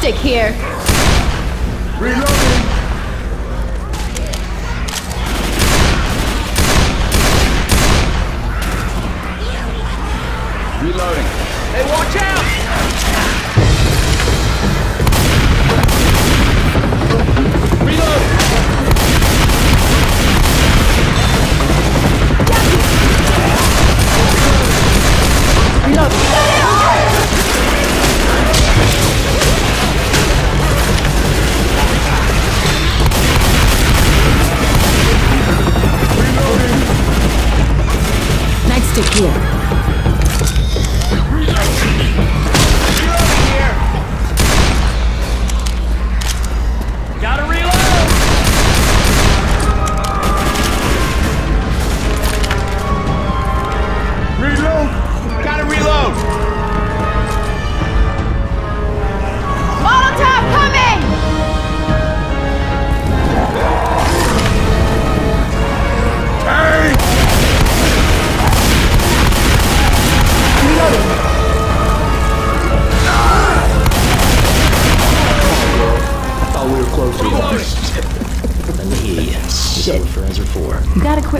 stick here. Reloading. Reloading. Hey, watch out! Reload! Reload! Reloading! Nice stick here.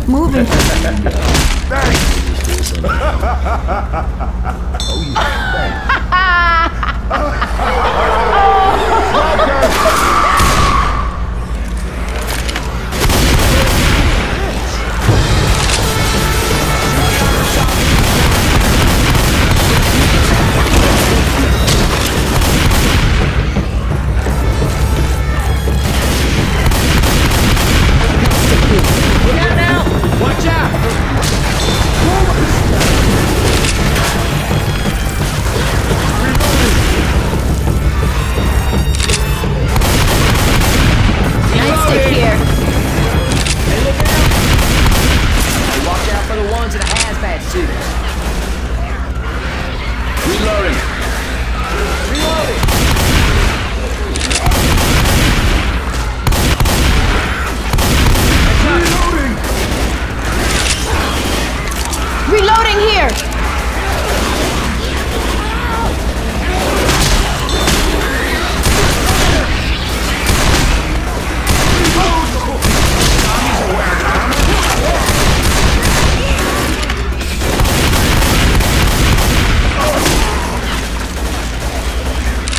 Moving. Oh,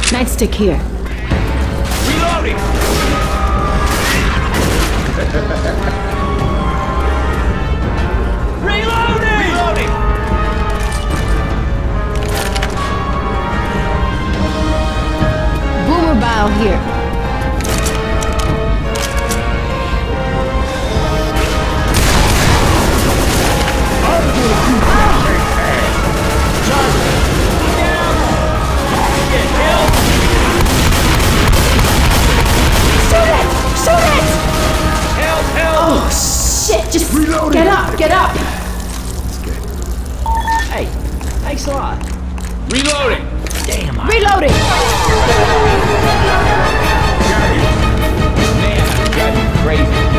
stick here. Reloading. Reloading. Reloading. Boomer bow here. Just reloading. Get up, get up! That's good. Hey, thanks a lot. Reloading! Damn, reloading! Man, I got you crazy.